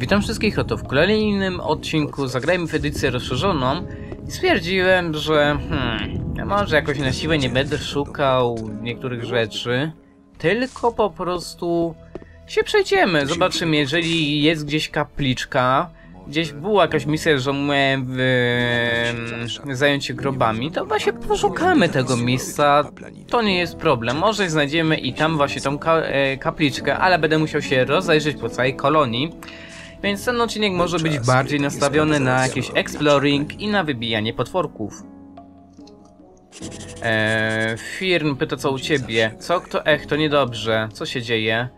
Witam wszystkich, oto w kolejnym odcinku zagrajmy w edycję rozszerzoną i stwierdziłem, że może jakoś na siłę nie będę szukał niektórych rzeczy, tylko po prostu się przejdziemy, zobaczymy, jeżeli jest gdzieś kapliczka, gdzieś była jakaś misja, że miałem zająć się grobami, to właśnie poszukamy tego miejsca, to nie jest problem. Może znajdziemy i tam właśnie tą kapliczkę, ale będę musiał się rozejrzeć po całej kolonii, więc ten odcinek może być bardziej nastawiony na jakiś exploring i na wybijanie potworków. Firm pyta co u ciebie, co kto, to niedobrze, co się dzieje?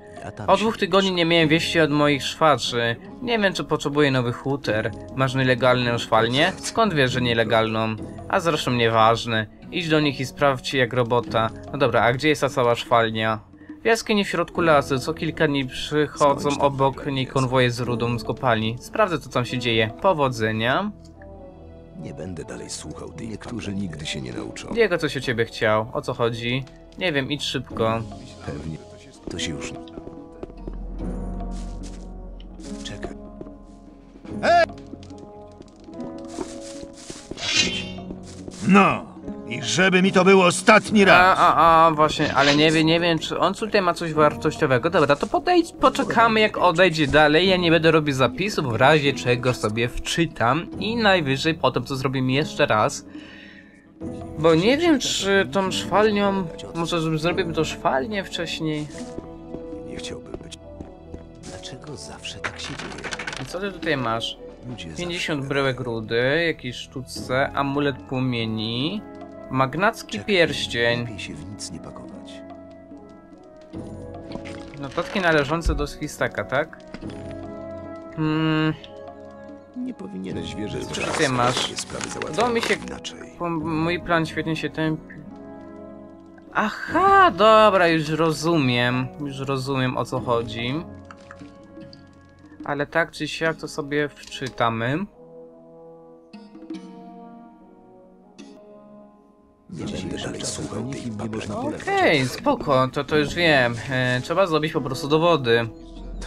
Od 2 tygodni nie miałem wieści od moich szwaczy. Nie wiem, czy potrzebuję nowych huter. Masz nielegalną szwalnię? Skąd wiesz, że nielegalną? A zresztą nieważne. Idź do nich i sprawdź jak robota. No dobra, a gdzie jest ta cała szwalnia? W jaskini w środku lasu. Co kilka dni przychodzą obok niej konwoje z rudą z kopalni. Sprawdzę, co tam się dzieje. Powodzenia. Nie będę dalej słuchał tych, którzy nigdy się nie nauczą. Diego coś o ciebie chciał. O co chodzi? Nie wiem, idź szybko. Pewnie. To się już... No, i żeby mi to był ostatni raz. Właśnie, ale nie wiem, czy on tutaj ma coś wartościowego. Dobra, to podejdź, poczekamy jak odejdzie dalej. Ja nie będę robił zapisów, w razie czego sobie wczytam. I najwyżej potem co zrobimy jeszcze raz. Bo nie wiem, czy tą szwalnią... Może zrobimy tą szwalnię wcześniej. Nie chciałbym być... Dlaczego zawsze tak się dzieje? Co ty tutaj masz? 50 bryłek rudy, jakieś sztuczce, amulet płomieni, magnacki pierścień. Notatki należące do Świstaka, tak? Nie powinieneś wierzyć, co ty masz? Do mi się... Mój plan świetnie się tępi. Aha, dobra, już rozumiem. Już rozumiem, o co chodzi. Ale tak czy siak to sobie wczytamy. Okej, spoko, to już wiem. Trzeba zrobić po prostu dowody.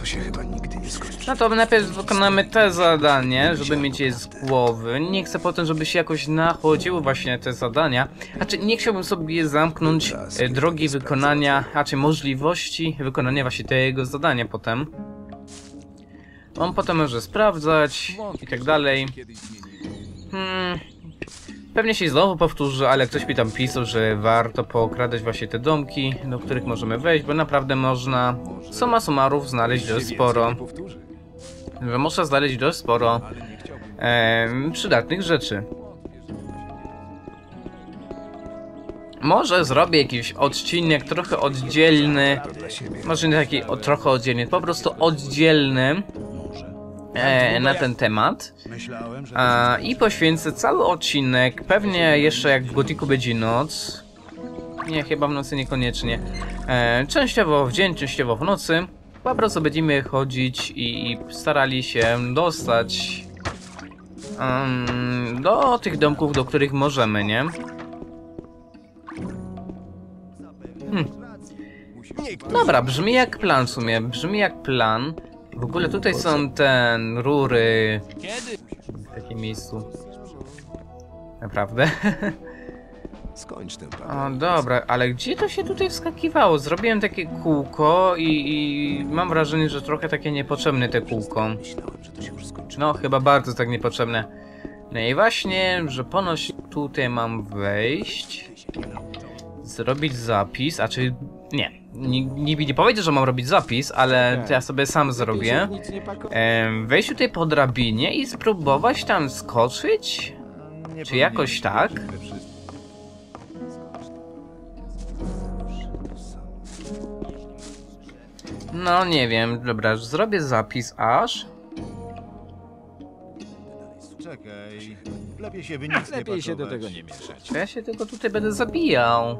To się chyba nigdy nie skończy. No to najpierw wykonamy te zadanie, żeby mieć je z głowy. Nie chcę potem, żeby się jakoś nachodziło właśnie te zadania. Znaczy nie chciałbym sobie zamknąć drogi wykonania, znaczy możliwości wykonania właśnie tego zadania potem. On potem może sprawdzać i tak dalej. Pewnie się znowu powtórzy, ale ktoś mi tam pisał, że warto pookradać właśnie te domki, do których możemy wejść, bo naprawdę można summa summarów znaleźć dość sporo. Można znaleźć dość sporo przydatnych rzeczy. Może zrobię jakiś odcinek trochę oddzielny, może nie taki trochę oddzielny, po prostu oddzielny na ten temat i poświęcę cały odcinek, pewnie jeszcze jak w Gothicu będzie noc, nie, chyba w nocy niekoniecznie, częściowo w dzień, częściowo w nocy, po prostu będziemy chodzić i starali się dostać do tych domków, do których możemy, nie? Dobra, brzmi jak plan w sumie, brzmi jak plan. W ogóle tutaj są te rury w takim miejscu. Naprawdę? O, dobra, ale gdzie to się tutaj wskakiwało? Zrobiłem takie kółko i mam wrażenie, że trochę takie niepotrzebne te kółko. No, chyba bardzo tak niepotrzebne. No i właśnie, że ponoć tutaj mam wejść. Zrobić zapis, a czy... Nie, nikt nie powiedział, że mam robić zapis, ale to ja sobie sam zrobię. Wejść tutaj po drabinie i spróbować tam skoczyć? Czy jakoś tak? No nie wiem, dobra, zrobię zapis aż. Czekaj, lepiej się do tego nie mieszać. Ja się tylko tutaj będę zabijał.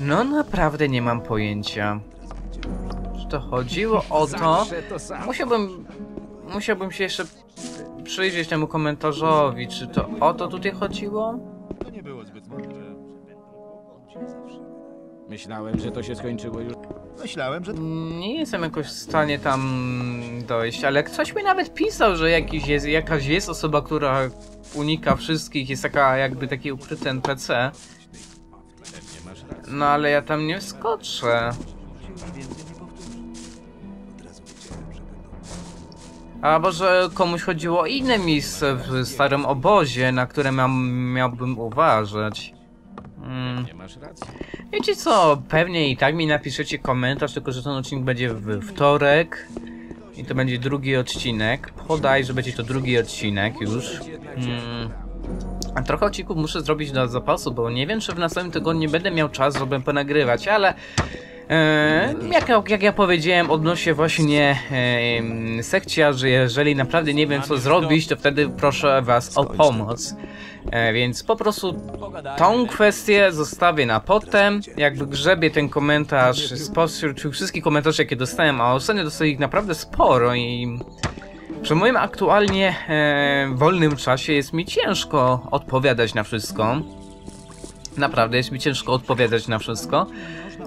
No naprawdę nie mam pojęcia. Czy to chodziło o to? Musiałbym się jeszcze przyjrzeć temu komentarzowi. Czy to o to tutaj chodziło? To nie było zbyt mądre. Myślałem, że to się skończyło już. Myślałem, że... Nie jestem jakoś w stanie tam dojść, ale ktoś mi nawet pisał, że jakaś jest osoba, która unika wszystkich, jest taka jakby taki ukryty NPC. No ale ja tam nie wskoczę. A może komuś chodziło o inne miejsce w starym obozie, na które miałbym uważać. Wiecie co, pewnie i tak mi napiszecie komentarz, tylko że ten odcinek będzie we wtorek. I to będzie drugi odcinek. Podaj, że będzie to drugi odcinek już. A trochę odcinków muszę zrobić do zapasu, bo nie wiem, czy w następnym tygodniu nie będę miał czas, żeby ponagrywać, ale... Jak ja powiedziałem odnośnie właśnie sekciarzy, jeżeli naprawdę nie wiem co zrobić, to wtedy proszę was o pomoc. Więc po prostu tą kwestię zostawię na potem. Jakby grzebię ten komentarz spośród wszystkich komentarzy, jakie dostałem, a ostatnio dostałem ich naprawdę sporo i przy moim aktualnie wolnym czasie jest mi ciężko odpowiadać na wszystko. Naprawdę jest mi ciężko odpowiadać na wszystko.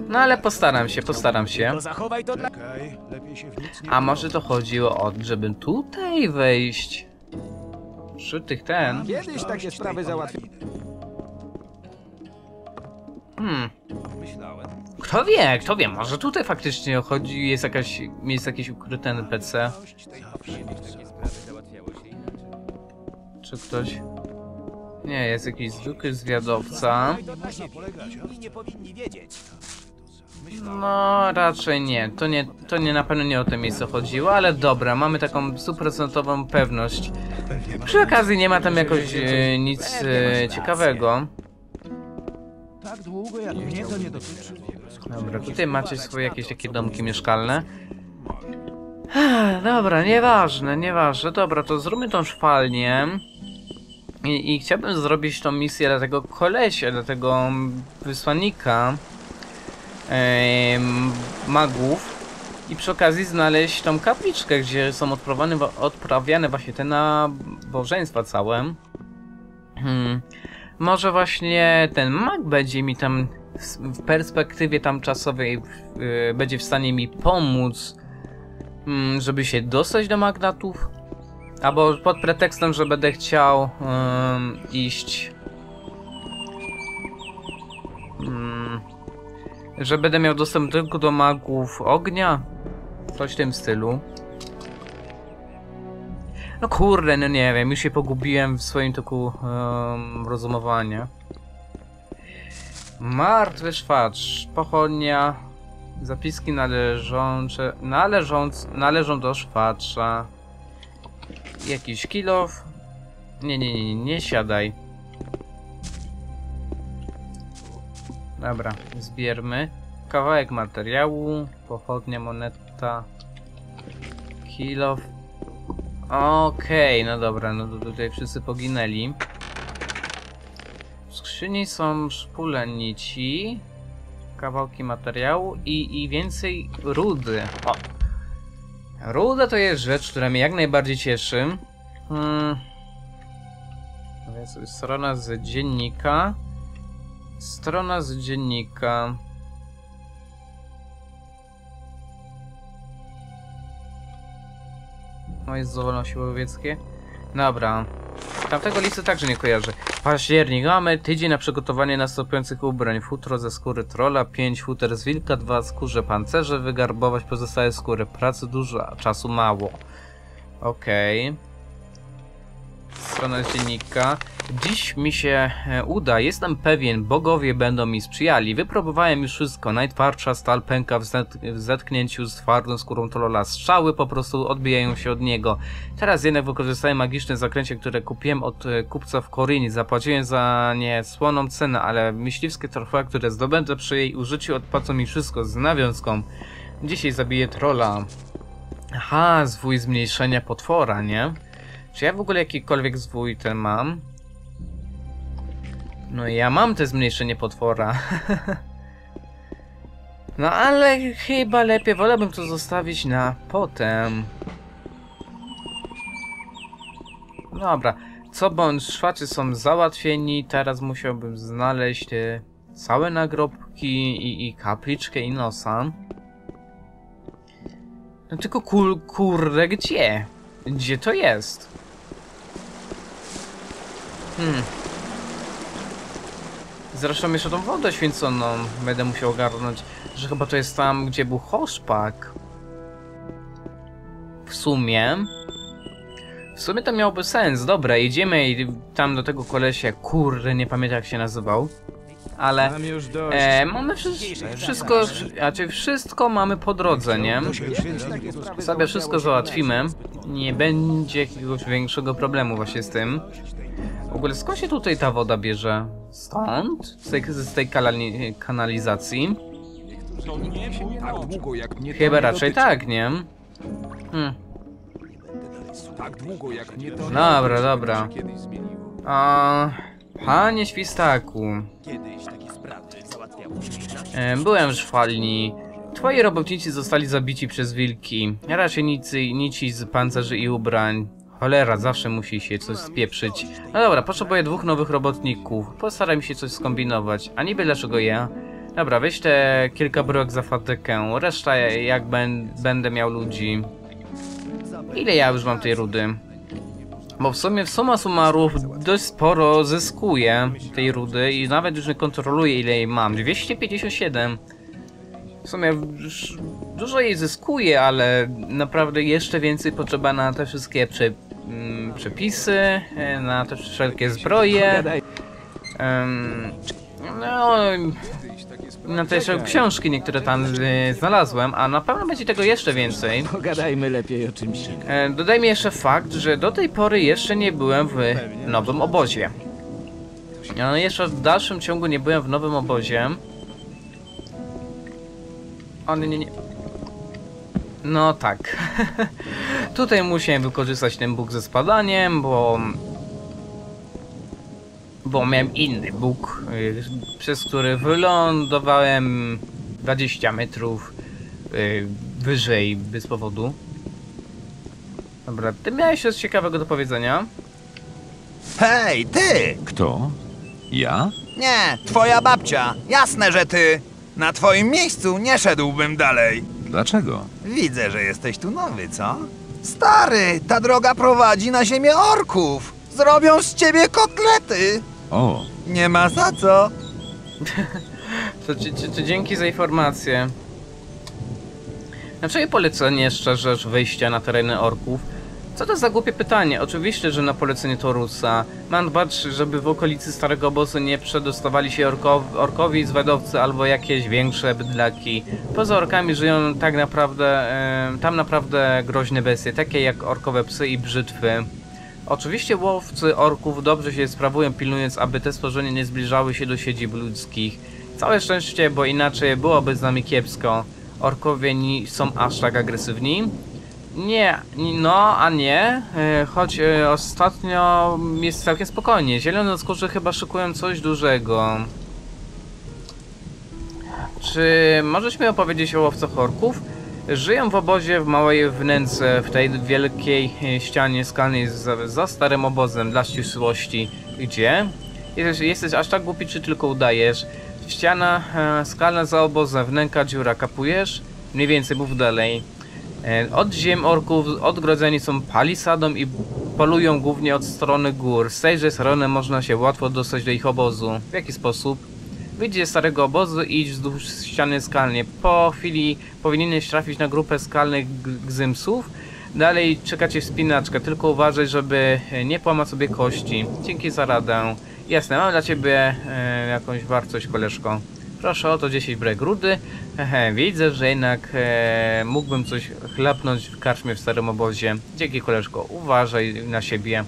No ale postaram się. A może to chodziło o to, żeby tutaj wejść? Przy tych ten. Kiedyś takie sprawy załatwione. Kto wie, może tutaj faktycznie chodzi, jest jakiś ukryty NPC. Czy ktoś... Nie, jest jakiś zwykły zwiadowca. No, raczej nie. To nie na pewno nie o to miejsce chodziło, ale dobra, mamy taką stuprocentową pewność. Przy okazji nie ma tam jakoś nic ciekawego. Dobra, tutaj macie swoje jakieś takie domki mieszkalne. Dobra, nieważne. Dobra, to zróbmy tą szwalnię. I chciałbym zrobić tą misję dla tego kolesia, dla tego wysłannika magów i przy okazji znaleźć tą kapliczkę, gdzie są odprawiane właśnie te nabożeństwa całe. Może właśnie ten mag będzie mi tam w perspektywie tam czasowej będzie w stanie mi pomóc, żeby się dostać do magnatów. Albo pod pretekstem, że będę chciał iść... że będę miał dostęp tylko do magów ognia? Coś w tym stylu. No kurde, no nie wiem, już się pogubiłem w swoim toku rozumowania. Martwy szwacz, pochodnia, zapiski należą do szwacza. Jakiś kilof. Nie siadaj. Dobra, zbiermy. Kawałek materiału, pochodnia, moneta, kilof. Okej, no dobra, no tutaj wszyscy poginęli. W skrzyni są szpule nici, kawałki materiału i więcej rudy. O. Ruda to jest rzecz, która mnie jak najbardziej cieszy. Strona z dziennika. No jest zadowolone siły łowieckie. Dobra. Tamtego listu także nie kojarzę. Październik. Mamy tydzień na przygotowanie następujących ubrań. Futro ze skóry trola, 5 futer z wilka, 2 skórze pancerze, wygarbować pozostałe skóry. Pracy dużo, czasu mało. Okej. Strona z dziennika. Dziś mi się uda, jestem pewien, bogowie będą mi sprzyjali. Wypróbowałem już wszystko. Najtwardsza stal pęka w zetknięciu z twardą skórą trola. Strzały po prostu odbijają się od niego. Teraz jednak wykorzystałem magiczne zaklęcie, które kupiłem od kupca w Koryni. Zapłaciłem za nie słoną cenę, ale myśliwskie trofea, które zdobędę przy jej użyciu, odpłacą mi wszystko z nawiązką. Dzisiaj zabiję trola. Aha, zwój zmniejszenia potwora, nie? Czy ja w ogóle jakikolwiek zwój ten mam? No ja mam te zmniejszenie potwora. No ale chyba lepiej, wolałbym to zostawić na potem. Dobra, co bądź szwacy są załatwieni, teraz musiałbym znaleźć te całe nagrobki i kapliczkę i nosa. No tylko kurde, gdzie? Gdzie to jest? Zresztą jeszcze tą wodę święconą będę musiał ogarnąć, że chyba to jest tam, gdzie był Horshpak. W sumie to miałoby sens. Dobra, idziemy tam do tego kolesia. Kurde, nie pamiętam jak się nazywał. Ale mamy wszystko, znaczy wszystko mamy po drodze, nie? Sobie wszystko załatwimy. Nie będzie jakiegoś większego problemu właśnie z tym. W ogóle skąd się tutaj ta woda bierze? Stąd? Z tej kanalizacji? Chyba raczej tak, nie? Dobra, dobra. Panie Świstaku. Byłem już w falni. Twoi robotnicy zostali zabici przez wilki. Raczej nici z pancerzy i ubrań. Cholera, zawsze musi się coś spieprzyć. No dobra, potrzebuję 2 nowych robotników. Postaram się coś skombinować. A niby dlaczego ja? Dobra, weź te kilka bryłek za fatykę. Reszta jak będę miał ludzi. Ile ja już mam tej rudy? Bo w sumie w suma summarów dość sporo zyskuję tej rudy i nawet już nie kontroluję ile jej mam. 257. W sumie dużo jej zyskuję, ale naprawdę jeszcze więcej potrzeba na te wszystkie przepisy, na te wszelkie zbroje, no, na te książki niektóre tam znalazłem, a na pewno będzie tego jeszcze więcej. Pogadajmy lepiej o czymś. Dodajmy jeszcze fakt, że do tej pory jeszcze nie byłem w nowym obozie. No, jeszcze w dalszym ciągu nie byłem w nowym obozie. O, nie, nie, nie. No tak. Tutaj musiałem wykorzystać ten bóg ze spadaniem, bo miałem inny bóg, przez który wylądowałem 20 metrów wyżej bez powodu. Dobra, ty miałeś coś ciekawego do powiedzenia? Hej, ty! Kto? Ja? Nie, twoja babcia. Jasne, że ty. Na twoim miejscu nie szedłbym dalej. Dlaczego? Widzę, że jesteś tu nowy, co? Stary, ta droga prowadzi na ziemię orków. Zrobią z ciebie kotlety. O. Nie ma za co. to dzięki za informację. Dlaczego polecenie szczerze wyjścia na tereny orków? Co to za głupie pytanie? Oczywiście, że na polecenie Thorusa. Mam dbać, żeby w okolicy starego obozu nie przedostawali się orkowi, zwiadowcy albo jakieś większe bydlaki. Poza orkami żyją tak naprawdę, tam naprawdę groźne bestie, takie jak orkowe psy i brzytwy. Oczywiście łowcy orków dobrze się sprawują, pilnując, aby te stworzenia nie zbliżały się do siedzib ludzkich. Całe szczęście, bo inaczej byłoby z nami kiepsko. Orkowie nie są aż tak agresywni. Nie, no a nie, choć ostatnio jest całkiem spokojnie. Zielonoskórzy chyba szykują coś dużego. Czy możesz mi opowiedzieć o łowcach orków? Żyją w obozie w małej wnęce, w tej wielkiej ścianie skalnej za starym obozem dla ścisłości. Gdzie? Jesteś aż tak głupi, czy tylko udajesz? Ściana skalna za obozem, wnęka dziura, kapujesz? Mniej więcej, mów dalej. Od ziem orków odgrodzeni są palisadą i polują głównie od strony gór. Z tejże strony można się łatwo dostać do ich obozu. W jaki sposób? Wyjdzie z starego obozu i idź wzdłuż ściany skalnej. Po chwili powinieneś trafić na grupę skalnych gzymsów. Dalej czeka cię wspinaczka, tylko uważaj, żeby nie połamać sobie kości. Dzięki za radę. Jasne, mam dla ciebie jakąś wartość, koleżko. Proszę o to 10 brek rudy. Widzę, że jednak mógłbym coś chlapnąć w karczmie w starym obozie. Dzięki, koleżko. Uważaj na siebie.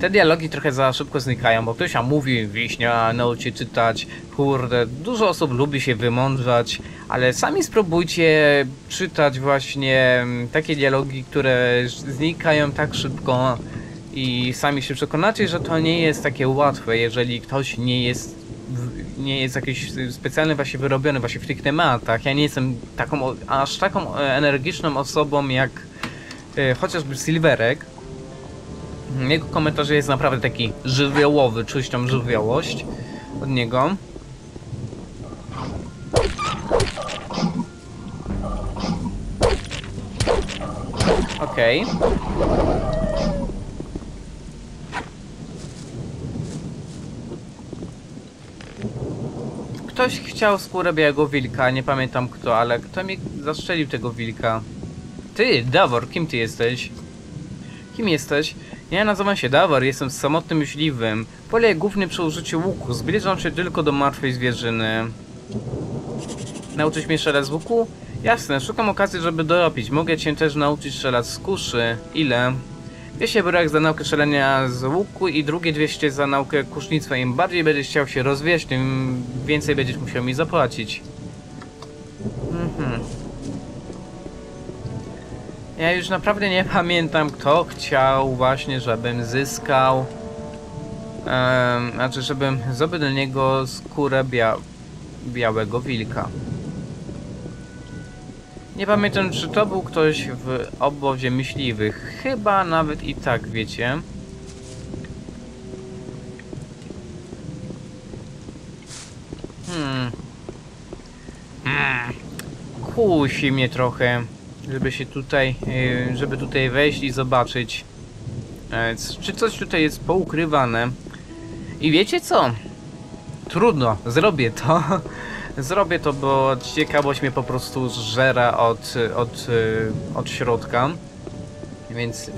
Te dialogi trochę za szybko znikają, bo ktoś mówi, wiśnia, nauczy czytać. Kurde, dużo osób lubi się wymądrzać, ale sami spróbujcie czytać właśnie takie dialogi, które znikają tak szybko. I sami się przekonacie, że to nie jest takie łatwe, jeżeli ktoś nie jest jakiś specjalny właśnie wyrobiony właśnie w tych tematach. Ja nie jestem taką, aż taką energiczną osobą jak chociażby Silverek. Jego komentarz jest naprawdę taki żywiołowy, czuć tą żywiołość od niego. Okej. Ktoś chciał skórę białego wilka, nie pamiętam kto, ale kto mi zastrzelił tego wilka? Ty, Dawor, kim ty jesteś? Kim jesteś? Ja nazywam się Dawor, jestem samotnym myśliwym. Pole głównie przy użyciu łuku, zbliżam się tylko do martwej zwierzyny. Nauczysz mnie strzelać z łuku? Jasne, szukam okazji, żeby dorobić. Mogę cię też nauczyć strzelać z kuszy. Ile? 200 brak za naukę strzelania z łuku i drugie 200 za naukę kusznictwa. Im bardziej będziesz chciał się rozwijać, tym więcej będziesz musiał mi zapłacić. Ja już naprawdę nie pamiętam, kto chciał właśnie, żebym zyskał... znaczy, żebym zdobył do niego skórę białego wilka. Nie pamiętam, czy to był ktoś w obozie myśliwych. Chyba nawet i tak, wiecie. Kusi mnie trochę, żeby tutaj wejść i zobaczyć, czy coś tutaj jest poukrywane. I wiecie co? Trudno, zrobię to. Zrobię to, bo ciekawość mnie po prostu zżera od środka. Więc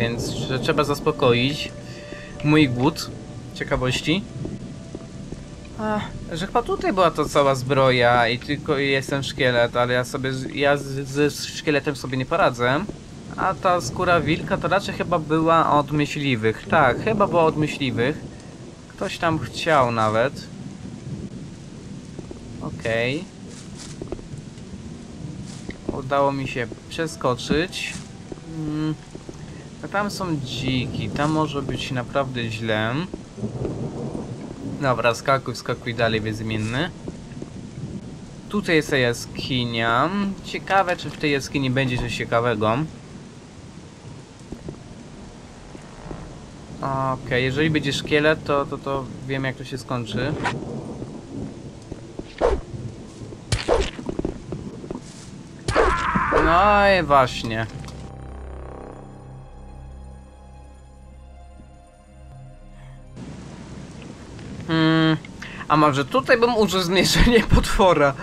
trzeba zaspokoić mój głód ciekawości. Że chyba tutaj była to cała zbroja i tylko jestem szkielet, ale ja ze szkieletem sobie nie poradzę. A ta skóra wilka to raczej chyba była od myśliwych. Tak, chyba była od myśliwych. Ktoś tam chciał nawet. Okej. Udało mi się przeskoczyć. A tam są dziki, tam może być naprawdę źle. Dobra, skakuj dalej, bezimienny. Tutaj jest ta jaskinia. Ciekawe, czy w tej jaskini będzie coś ciekawego. Okej, jeżeli będzie szkielet, to wiem, jak to się skończy. No i właśnie. A może tutaj bym użył zmniejszenie potwora?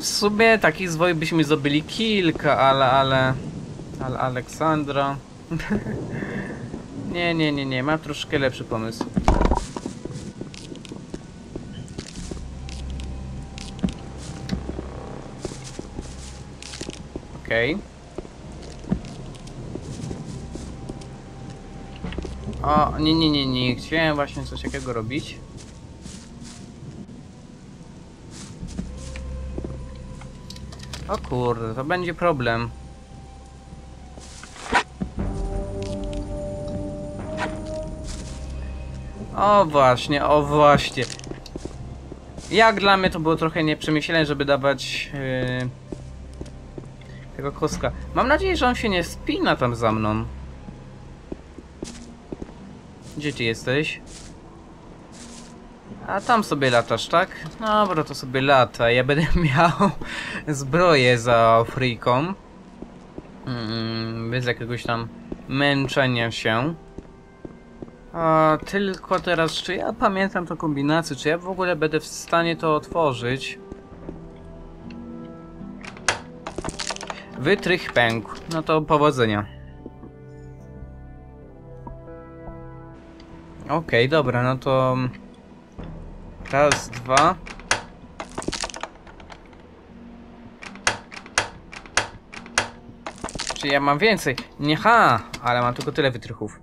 W sumie takich zwoi byśmy zdobyli kilka, ale Aleksandra... nie, mam troszkę lepszy pomysł. Okej. O, nie, chciałem właśnie coś takiego robić. O kurde, to będzie problem. O właśnie. Jak dla mnie to było trochę nieprzemyślenie, żeby dawać tego kostka. Mam nadzieję, że on się nie spina tam za mną. Gdzie ty jesteś? A tam sobie latasz, tak? Dobra, to sobie lata. Ja będę miał zbroję za friką. Bez jakiegoś tam męczenia się. Tylko teraz, czy ja pamiętam tą kombinację? Czy ja w ogóle będę w stanie to otworzyć? Wytrych pękł. No to powodzenia. Okej, dobra, no to... Raz, dwa... Czy ja mam więcej? Nie, ha! Ale mam tylko tyle wytrychów.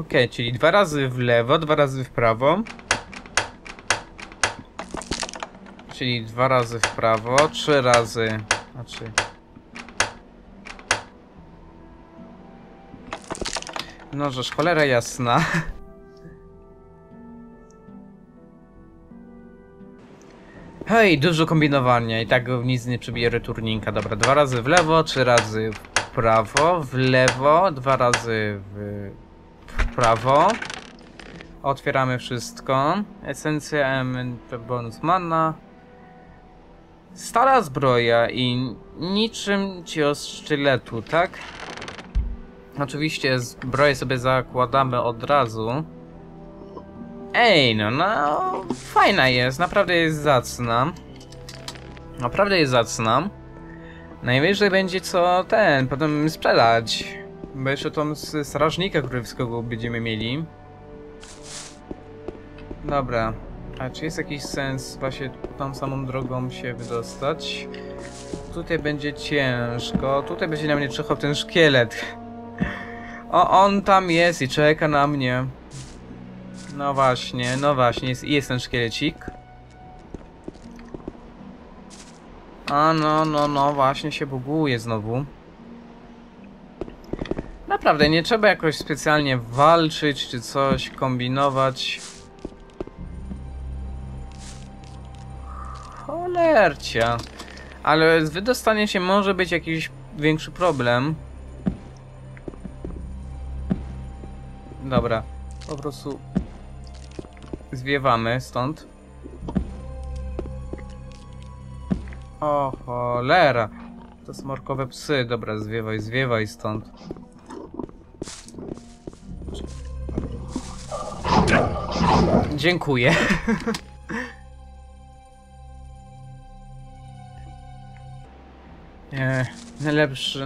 Okej, czyli 2 razy w lewo, 2 razy w prawo. Czyli 2 razy w prawo, 3 razy... Znaczy... No żeż, cholera jasna. Hej, dużo kombinowania i tak nic nie przebije returninka. Dobra, 2 razy w lewo, 3 razy w prawo, w lewo, 2 razy w prawo. Otwieramy wszystko. Esencja, bonus mana. Stara zbroja i niczym cios sztyletu, tak? Oczywiście zbroję sobie zakładamy od razu. Ej, no, fajna jest, naprawdę jest zacna. Naprawdę jest zacna. Najwyżej będzie co ten, potem sprzedać. Bo jeszcze tą z strażnika królewskiego będziemy mieli. Dobra. A czy jest jakiś sens właśnie tą samą drogą się wydostać? Tutaj będzie ciężko. Tutaj będzie na mnie czekał ten szkielet. O, on tam jest i czeka na mnie. No właśnie, jest ten szkielecik. A no, właśnie się buguje znowu. Naprawdę, nie trzeba jakoś specjalnie walczyć, czy coś kombinować. Cholercia. Ale z wydostaniem się może być jakiś większy problem. Dobra, po prostu zwiewamy stąd. O cholera. To smorkowe psy. Dobra, zwiewaj stąd. Dziękuję.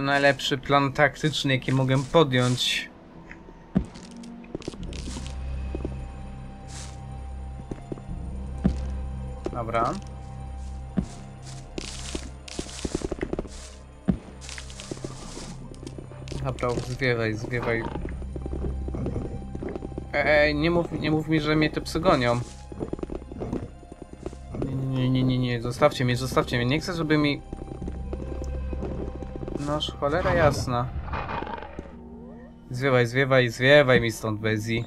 Najlepszy plan taktyczny, jaki mogę podjąć. Dobra. Dobra, zwiewaj. Ej, nie mów mi, że mnie te psy gonią. Nie, zostawcie mnie. Nie chcę, żeby mi... No, cholera jasna. Zwiewaj mi stąd, Bezi.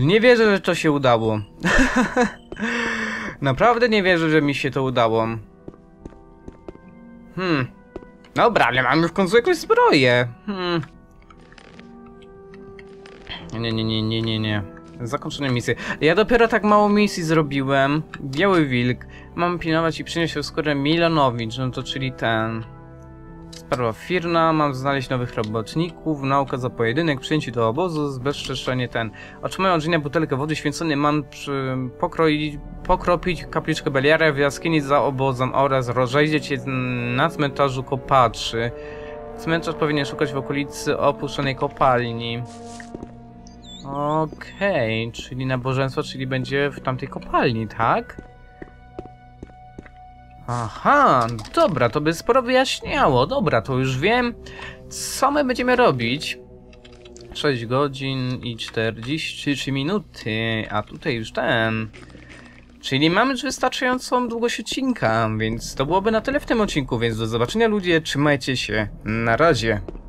Nie wierzę, że to się udało. Naprawdę nie wierzę, że mi się to udało. Dobra, ale mam już w końcu jakąś zbroję. Nie. Zakończone misje. Ja dopiero tak mało misji zrobiłem. Biały wilk. Mam pilnować i przynieść się skórę Milanowicz. No to czyli ten... Sprawa firna. Mam znaleźć nowych robotników. Nauka za pojedynek. Przyjęcie do obozu. Zbezczeszczenie ten. Otrzymają od butelkę wody święconej. Mam pokropić kapliczkę Beliara w jaskini za obozem oraz rozejrzeć się na cmentarzu Kopaczy. Cmentarz powinien szukać w okolicy opuszczonej kopalni. Okej, czyli nabożeństwo, czyli będzie w tamtej kopalni, tak? Aha, dobra, to by sporo wyjaśniało. Dobra, to już wiem, co my będziemy robić. 6 godzin i 43 minuty, a tutaj już ten... Czyli mamy już wystarczającą długość odcinka, więc to byłoby na tyle w tym odcinku, więc do zobaczenia ludzie, trzymajcie się, na razie.